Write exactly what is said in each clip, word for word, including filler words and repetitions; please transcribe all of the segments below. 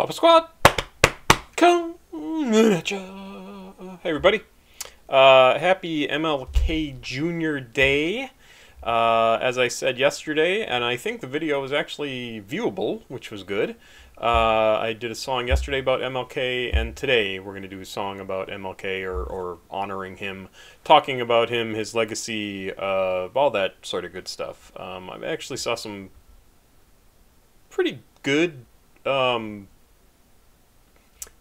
Papa Squat, come at ya. Hey everybody, uh, happy M L K Junior Day. Uh, as I said yesterday, and I think the video was actually viewable, which was good. Uh, I did a song yesterday about M L K, and today we're going to do a song about M L K, or, or honoring him, talking about him, his legacy, uh, all that sort of good stuff. Um, I actually saw some pretty good, um,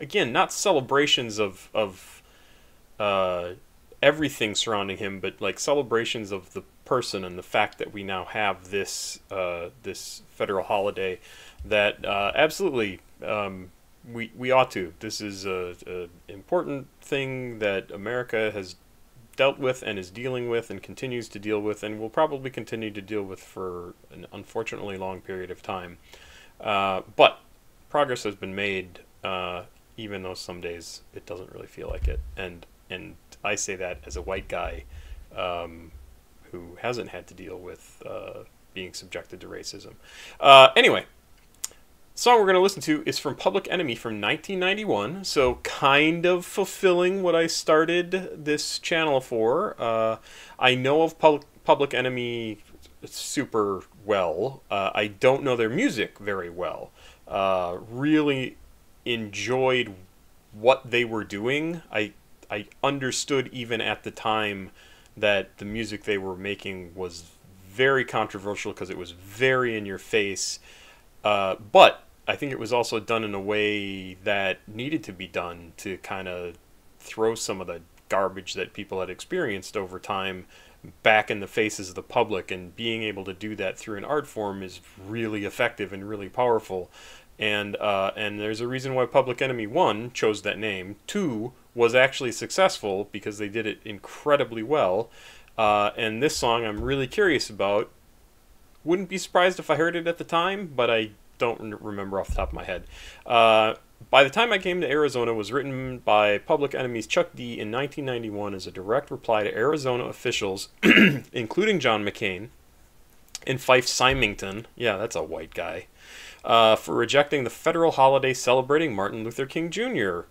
again, not celebrations of, of uh, everything surrounding him, but like celebrations of the person and the fact that we now have this, uh, this federal holiday. That uh, absolutely um, we we ought to. This is a, a important thing that America has dealt with and is dealing with and continues to deal with and will probably continue to deal with for an unfortunately long period of time. Uh, but progress has been made, uh, even though some days it doesn't really feel like it. And and I say that as a white guy um, who hasn't had to deal with uh, being subjected to racism. Uh, anyway. The song we're going to listen to is from Public Enemy from nineteen ninety-one, so kind of fulfilling what I started this channel for. Uh, I know of Pub Public Enemy super well. Uh, I don't know their music very well. Uh, really enjoyed what they were doing. I, I understood even at the time that the music they were making was very controversial because it was very in your face. Uh, but I think it was also done in a way that needed to be done to kind of throw some of the garbage that people had experienced over time back in the faces of the public, and being able to do that through an art form is really effective and really powerful. And uh, and there's a reason why Public Enemy one chose that name, two was actually successful because they did it incredibly well, uh, and this song I'm really curious about. Wouldn't be surprised if I heard it at the time, but I don't remember off the top of my head. Uh, By the Time I Came to Arizona was written by Public Enemy's Chuck D in nineteen ninety-one as a direct reply to Arizona officials, including John McCain and Fife Symington, yeah, that's a white guy, uh, for rejecting the federal holiday celebrating Martin Luther King Junior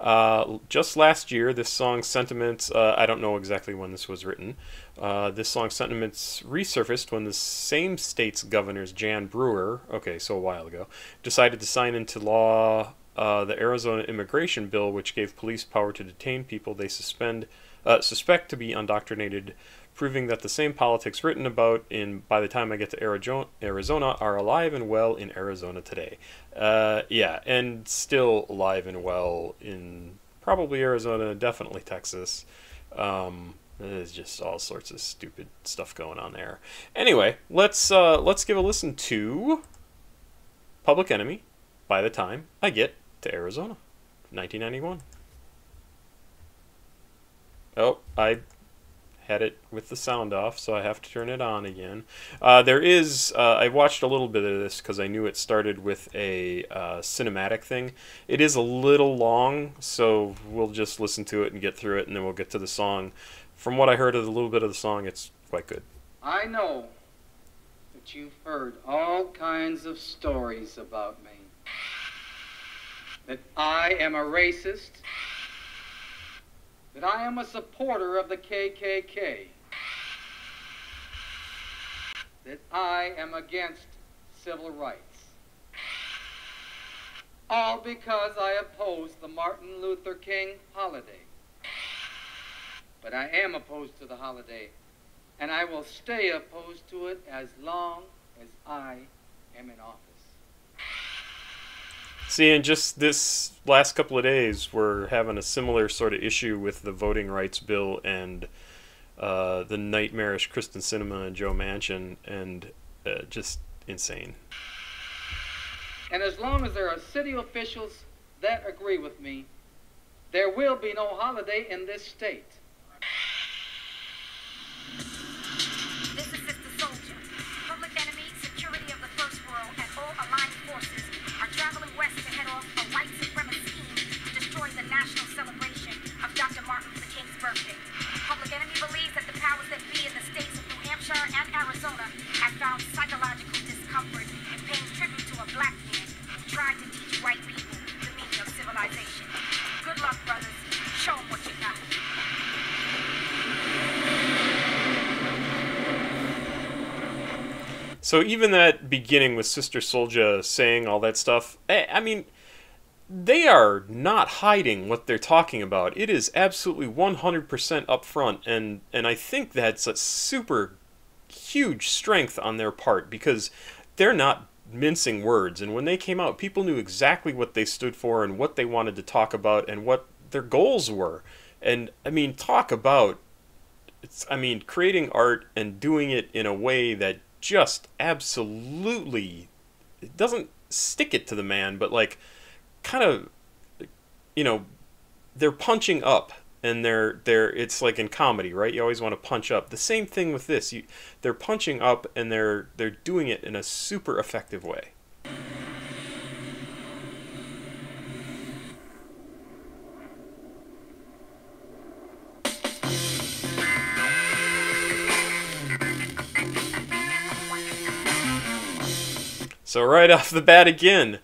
Uh, just last year, this song's sentiments, uh, I don't know exactly when this was written, uh, this song's sentiments resurfaced when the same state's governors, Jan Brewer, okay, so a while ago, decided to sign into law uh, the Arizona immigration bill, which gave police power to detain people they suspend, uh, suspect to be indoctrinated, proving that the same politics written about in By the Time I Get to Arizona are alive and well in Arizona today. Uh, yeah, and still alive and well in probably Arizona, definitely Texas. Um, there's just all sorts of stupid stuff going on there. Anyway, let's, uh, let's give a listen to Public Enemy, By the Time I Get to Arizona, nineteen ninety-one. Oh, I... had it with the sound off, so I have to turn it on again. Uh, there is, uh, I watched a little bit of this because I knew it started with a uh, cinematic thing. It is a little long, so we'll just listen to it and get through it, and then we'll get to the song. From what I heard of a little bit of the song, it's quite good. I know that you've heard all kinds of stories about me. That I am a racist. That I am a supporter of the K K K, that I am against civil rights, all because I oppose the Martin Luther King holiday. But I am opposed to the holiday, and I will stay opposed to it as long as I am in office. See, and just this last couple of days, we're having a similar sort of issue with the voting rights bill and uh, the nightmarish Kyrsten Sinema and Joe Manchin, and uh, just insane. And as long as there are city officials that agree with me, there will be no holiday in this state. This is Sister Soulja. Public Enemy, security of the First World, and all aligned forces are traveling west to head off a white supremacist scheme to destroy the national celebration of Doctor Martin Luther King's birthday. Public Enemy believes that the powers that be in the states of New Hampshire and Arizona have found psychological discomfort and paying tribute to a black man who tried to teach white people So even that beginning with Sister Soulja saying all that stuff, I mean, they are not hiding what they're talking about. It is absolutely one hundred percent upfront, and, and I think that's a super huge strength on their part, because they're not mincing words, and when they came out, people knew exactly what they stood for and what they wanted to talk about and what their goals were. And, I mean, talk about, it's, I mean, creating art and doing it in a way that just absolutely, it doesn't stick it to the man, but, like, kind of, you know, they're punching up, and they're, they're, it's like in comedy, right? You always want to punch up. The same thing with this. You, they're punching up, and they're, they're doing it in a super effective way. So right off the bat again,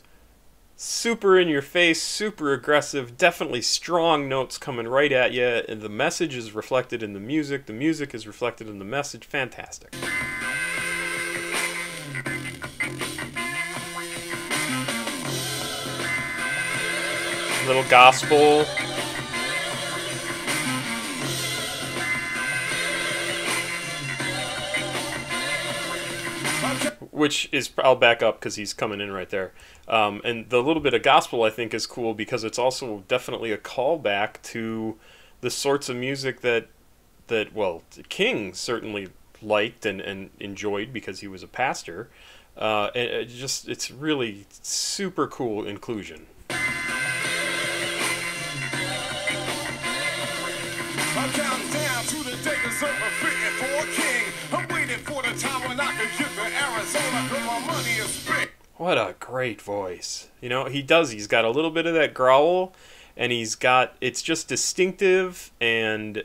super in your face, super aggressive, definitely strong notes coming right at you, and the message is reflected in the music, the music is reflected in the message, fantastic. Little gospel. Which is, I'll back up because he's coming in right there. Um, and the little bit of gospel, I think, is cool because it's also definitely a callback to the sorts of music that, that well, King certainly liked and, and enjoyed because he was a pastor. Uh, and it just, it's really super cool inclusion. I'm down, down to the day that's over, fitting for a king. I'm waiting for the time when I can get to Arizona, cause my money is big. What a great voice. You know, he does, he's got a little bit of that growl, and he's got, it's just distinctive, and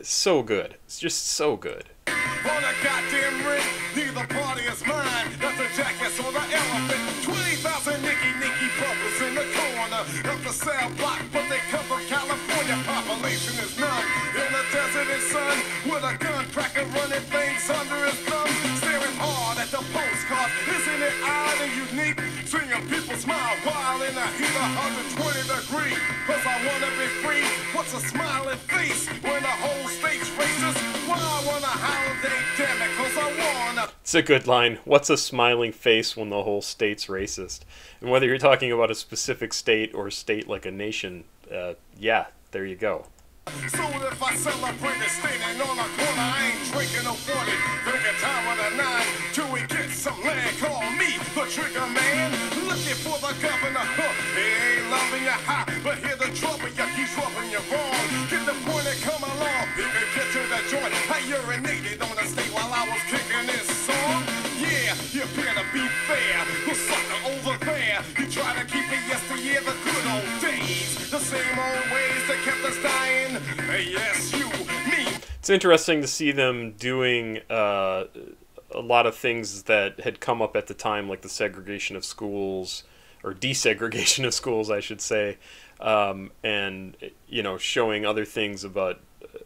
so good. It's just so good. On a goddamn ring, neither party is mine, that's a jackass or the elephant. twenty thousand Nicky Nicky puppets in the corner, up the cell block, but they come from California, population is none. In the desert and sun, with a gun cracking, running things under his thumb, staring hard at the postcards, isn't it odd and unique? Seeing people smile while in the heat of one hundred twenty degrees, cause I wanna be free, what's a smiling face when the whole state's racist? Why I wanna holiday, damn it, cause I wanna... It's a good line, what's a smiling face when the whole state's racist? And whether you're talking about a specific state or a state like a nation, uh, yeah, there you go. So if I celebrate a state and on a corner, I ain't drinking no forty. Drink a time with a nine till we get some land. Call me the trigger man. Looking for the governor. Huh. He ain't loving you high, but hear the trouble. You keep rubbing you wrong. Get the point and come along. You can get to the joint. I urinated on the state while I was kicking this song. Yeah, you better be fair. The sucker over there. You try to keep it yesteryear, the good old days. The same old ways that kept us dying. Yes, you, me. It's interesting to see them doing uh, a lot of things that had come up at the time, like the segregation of schools, or desegregation of schools, I should say, um, and, you know, showing other things about, uh,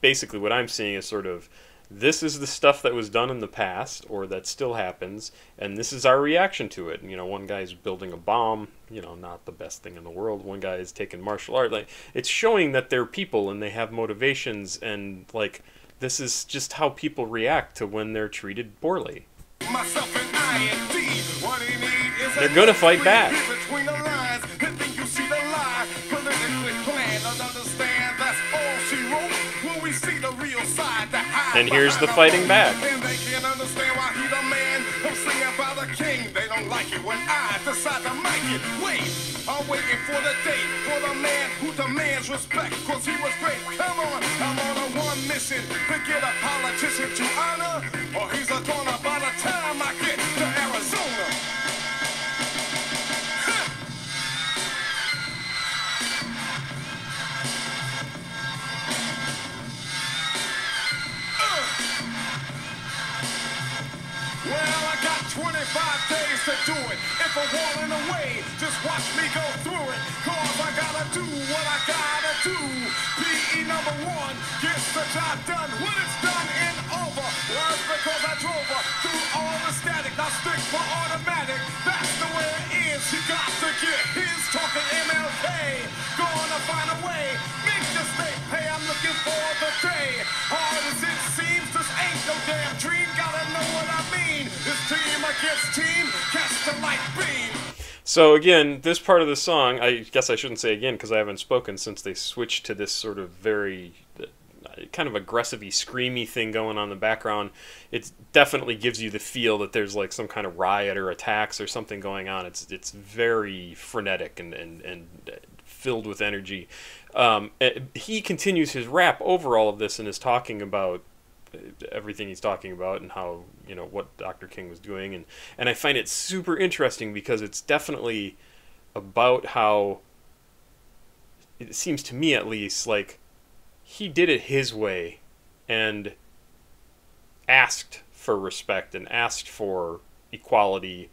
basically what I'm seeing is sort of, this is the stuff that was done in the past, or that still happens, and this is our reaction to it. And, you know, one guy's building a bomb, you know, not the best thing in the world. One guy is taking martial art. Like, it's showing that they're people and they have motivations, and, like, this is just how people react to when they're treated poorly. Myself and I, indeed, what they need is they're gonna fight back. Between the lines, and then you see the lie, politically planned, and understand that's all she wrote. When we see the real side, the high. And here's the fighting back. And they can't understand why he the man. I'm singing by the king. They don't like it when I decide to make it. Wait, I'm waiting for the day for the man who demands respect, cause he was great. Come on, I'm on a one mission to get a politician to honor, or he's a goner by the time I get to Arizona. twenty-five days to do it. If I'm walling away, just watch me go through it. Cause I gotta do what I gotta do. P E number one gets the job done when it's done and over. over. Why? Because I drove her through all the static. I stick for automatic. That's the way it is. You got to get his talking M L K. Gonna find a way. Make the state pay. I'm looking for the day. Hard as it seems, this ain't no damn dream. Gotta know what I mean. This team against team. Catch the light beam. So again, this part of the song, I guess I shouldn't say again because I haven't spoken since they switched to this sort of very kind of aggressive-y, screamy thing going on in the background. It definitely gives you the feel that there's like some kind of riot or attacks or something going on. It's it's very frenetic and, and, and filled with energy. Um, he continues his rap over all of this and is talking about everything he's talking about and how, you know, what Doctor King was doing, and and I find it super interesting because it's definitely about how it seems to me, at least, like he did it his way and asked for respect and asked for equality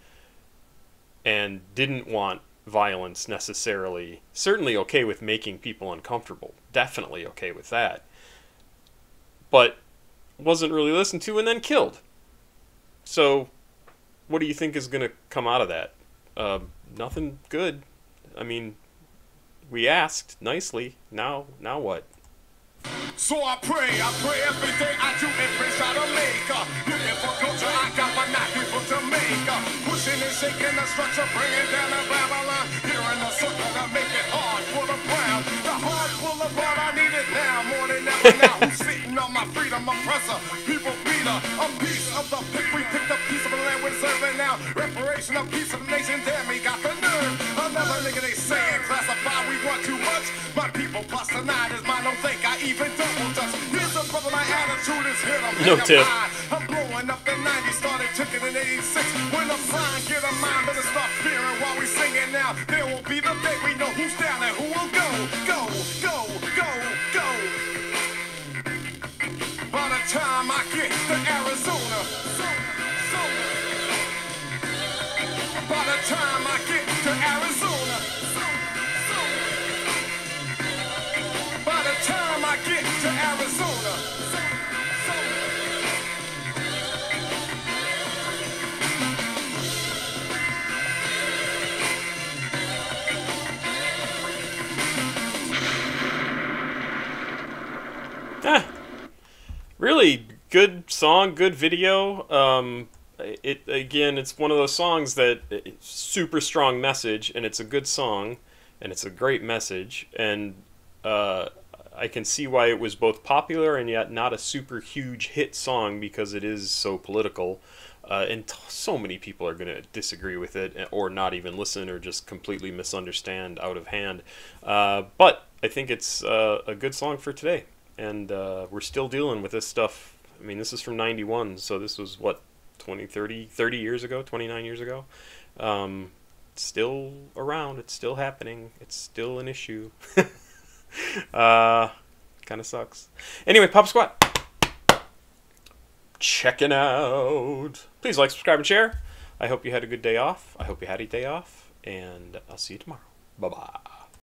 and didn't want violence necessarily. Certainly okay with making people uncomfortable, definitely okay with that, but wasn't really listened to and then killed. So what do you think is going to come out of that? Uh, nothing good. I mean, we asked nicely. Now, now what? So I pray, I pray every day I do every shot of makeup. Looking for culture, I got my knife people to make up. Pushing and shaking the structure, bringing down the Babylon. Here in the circle, I make it hard for the proud. The hard pull apart, I need it now, more than ever now. Who's sitting on my freedom, oppressor, people beater. A piece of the pick, we picked a piece of the land we're serving now. Reparation, a piece of the nation, damn, we got the nerve. Another nigga they saying, classify, we want too much. My people plus tonight is mine, don't think I even double touch. Here's a brother, my attitude is hit. I'm no tip. I'm blowing up in ninety, started chicken in eighty-six. When I'm flying, get a mind, better start fearing while we singing now. There will be the day we know who's down and who will go. Go, go, go, go. By the time I get to Arizona. So, so. By the time I get to Arizona. So, so. By the time I get to Arizona. So, so. Ah, really good song, good video. Um, it again, it's one of those songs that it's super strong message, and it's a good song, and it's a great message, and uh, I can see why it was both popular and yet not a super huge hit song because it is so political, uh, and t so many people are going to disagree with it or not even listen or just completely misunderstand out of hand. Uh, but I think it's uh, a good song for today. And uh, we're still dealing with this stuff. I mean, this is from ninety-one, so this was, what, twenty, thirty, thirty years ago, twenty-nine years ago? Um, it's still around. It's still happening. It's still an issue. uh, kind of sucks. Anyway, Papa Squat. Checking out. Please like, subscribe, and share. I hope you had a good day off. I hope you had a day off. And I'll see you tomorrow. Bye-bye.